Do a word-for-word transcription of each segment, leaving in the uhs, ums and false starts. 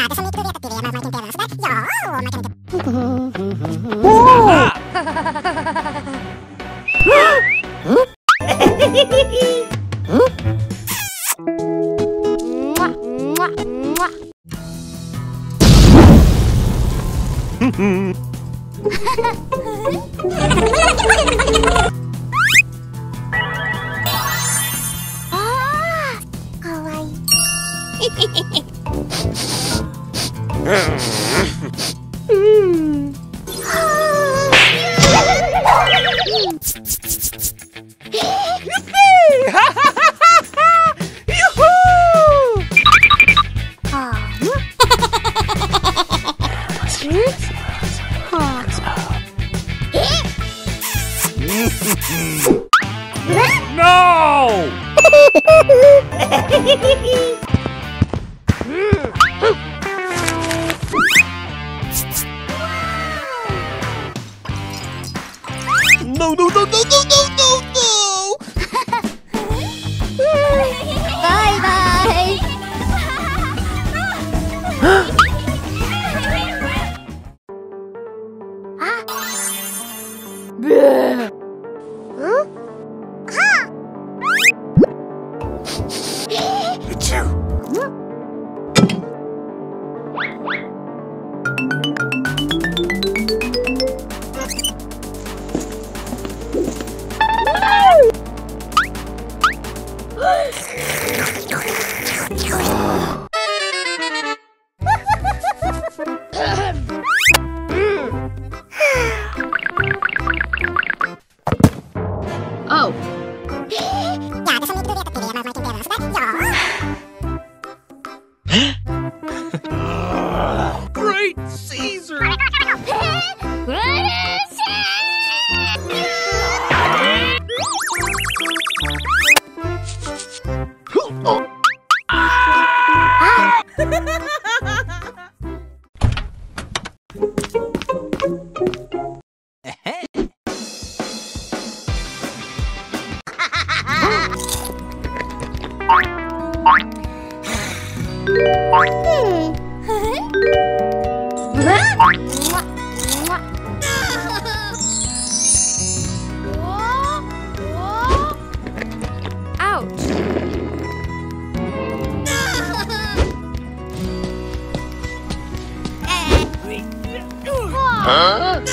Thank you! Wow! Huh?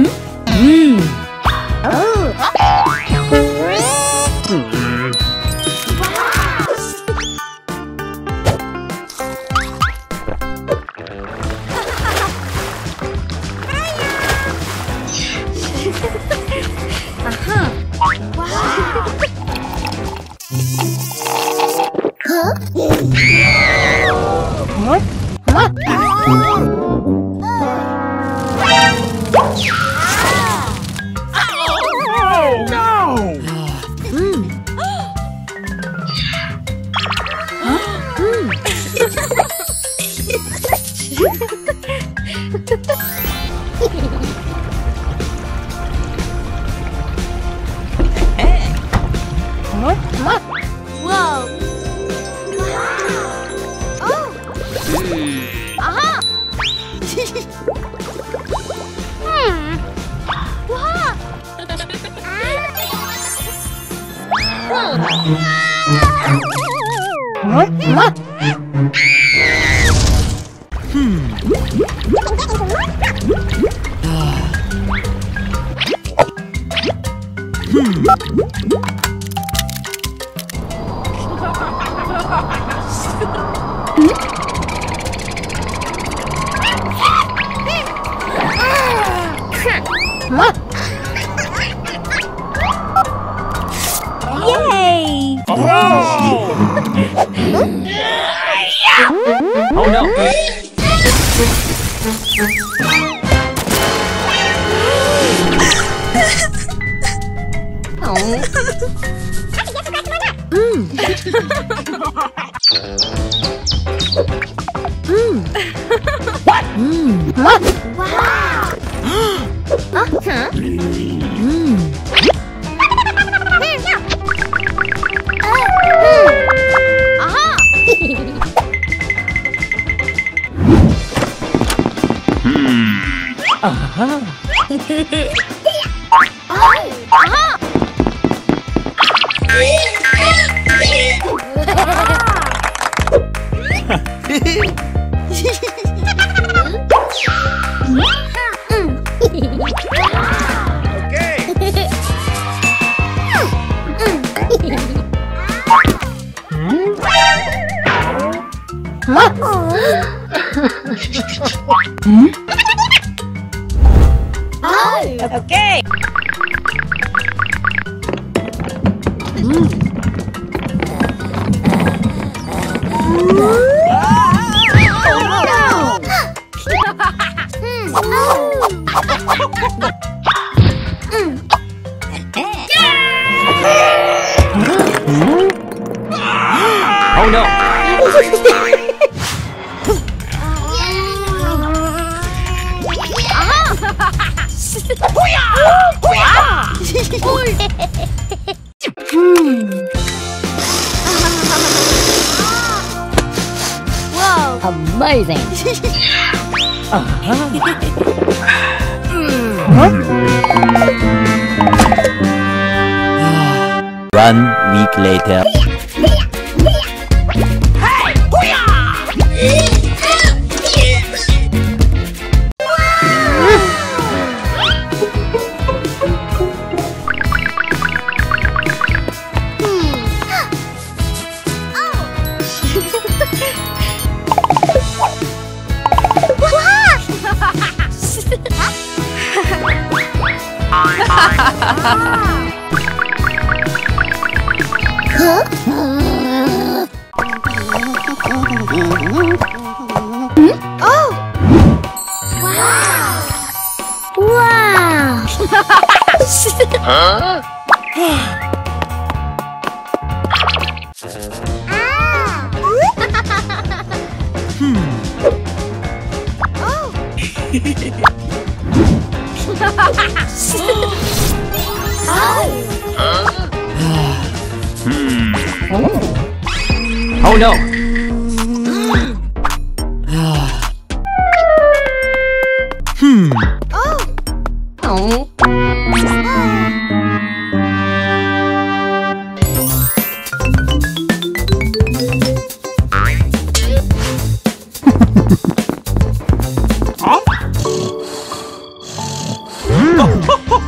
Hmm.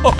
Hmm.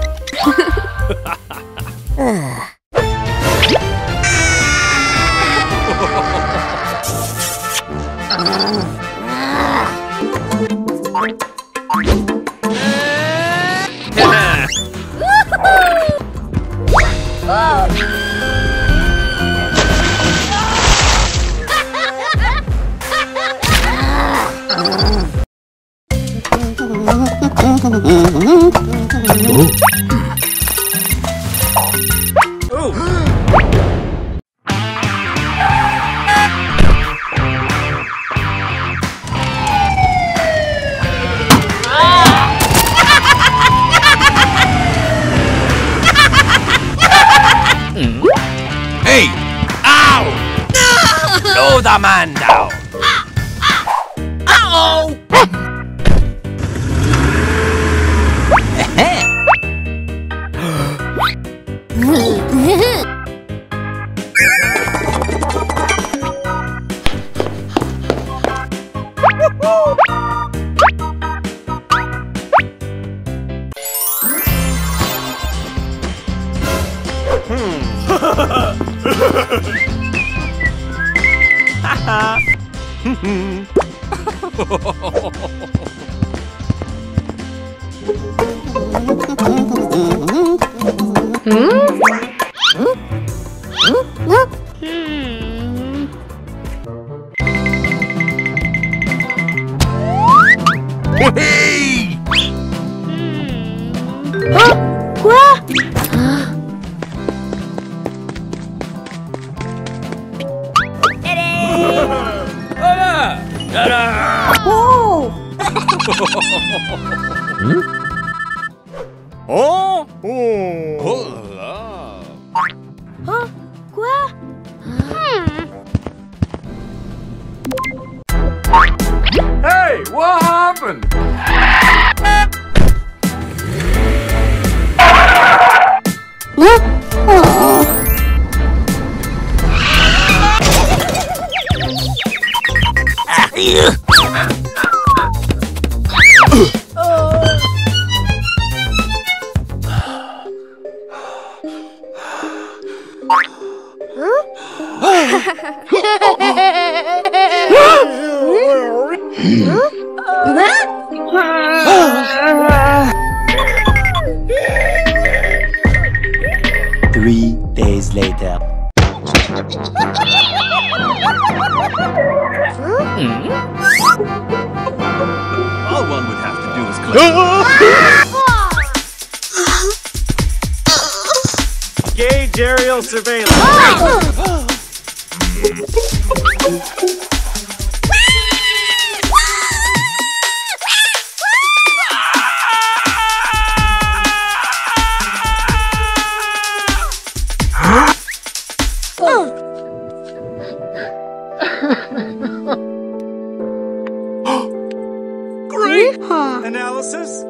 Surveillance. Oh. Great huh. analysis.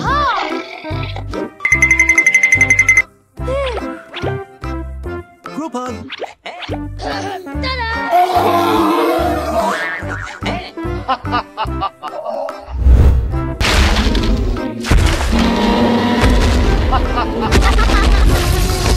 Oh!